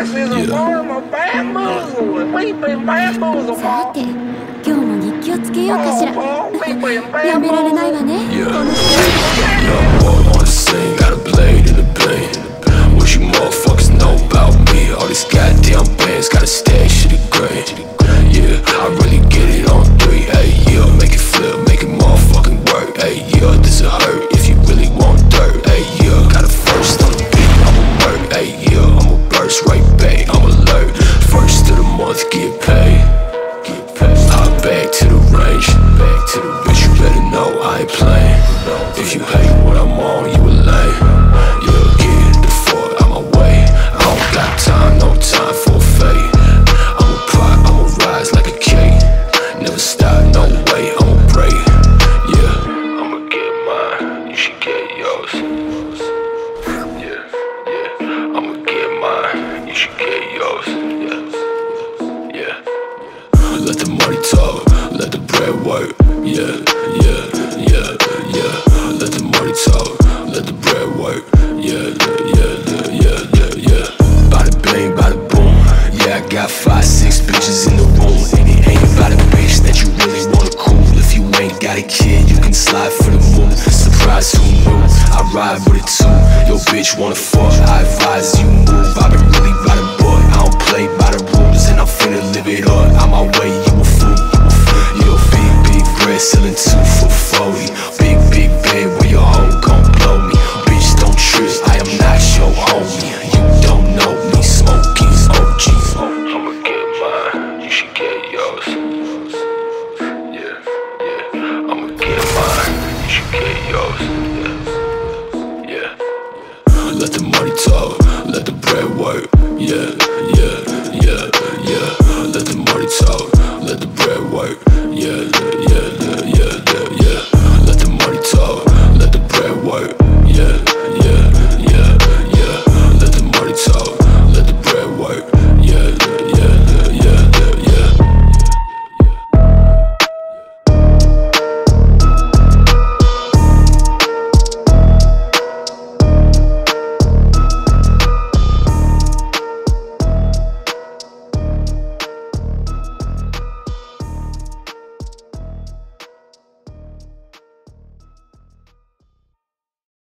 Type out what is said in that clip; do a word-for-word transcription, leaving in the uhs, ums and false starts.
This is a form of bamboozling. We've been bamboozled. さて、今日も日記をつけようかしら。やめられないわね。この人。 What you motherfuckers know about me? All these goddamn bands got a stash of the grain. Yeah, I really get it on three. Hey, yeah, make it flip, make it motherfucking work. Hey, yeah, this'll hurt if you really want dirt. Hey, yeah, got a first on the beat, I'ma work. Hey, yeah, I'ma burst right back, I'm alert. First of the month, get paid. Get paid. Hop back to the range, back to the bitch. You better know I ain't playing. If you hate what I'm on, you a lame. Yeah, get. Time, no time for a fade. I'ma pop, I'ma rise like a cake. Never stop, no way, I'ma pray. Yeah, I'ma get mine, you should get yours. Yeah, yeah, I'ma get mine, you should get yours. Yeah, yeah. Let the money talk, let the bread work. Yeah, yeah, yeah, yeah. Let the money talk, let the bread work. Yeah, yeah, yeah, yeah, yeah. I got five, six bitches in the room, and it ain't about a bitch that you really wanna cool. If you ain't got a kid, you can slide for the moon. Surprise, who knew? I ride with it too. Your bitch wanna fuck, I advise you move. I've been really by the book, I don't play by the rules, and I'm finna live it up. On my way, you a fool. Yo, big, big bread, selling two for forty. Big, big bed, where your hoe gon' blow me. Bitch, don't trip, I am not your homie. You don't know me, smoking. I'ma get mine, you should get yours. Yeah, yeah. I'ma get mine, you should get yours. Yeah, yeah. Let the money talk, let the bread work. Yeah.